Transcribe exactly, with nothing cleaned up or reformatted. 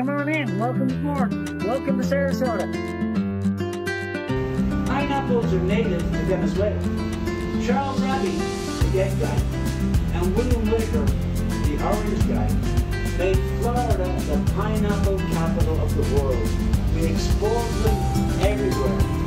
Come on in. Welcome to Florida. Welcome to Sarasota. Pineapples are native to Venezuela. Charles Robbie, the dead guy, and William Whitaker, the orange guy, made Florida the pineapple capital of the world. We export them everywhere.